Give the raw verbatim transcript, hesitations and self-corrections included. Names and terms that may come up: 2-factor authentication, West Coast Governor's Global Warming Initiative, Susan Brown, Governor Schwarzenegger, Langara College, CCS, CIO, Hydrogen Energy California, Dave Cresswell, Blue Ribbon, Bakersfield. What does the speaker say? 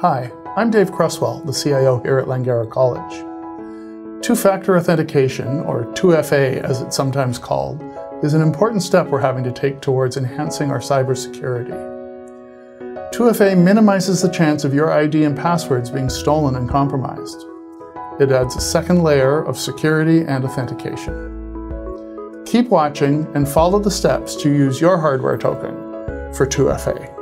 Hi, I'm Dave Cresswell, the C I O here at Langara College. Two-factor authentication, or two F A as it's sometimes called, is an important step we're having to take towards enhancing our cybersecurity. two F A minimizes the chance of your I D and passwords being stolen and compromised. It adds a second layer of security and authentication. Keep watching and follow the steps to use your hardware token for two F A.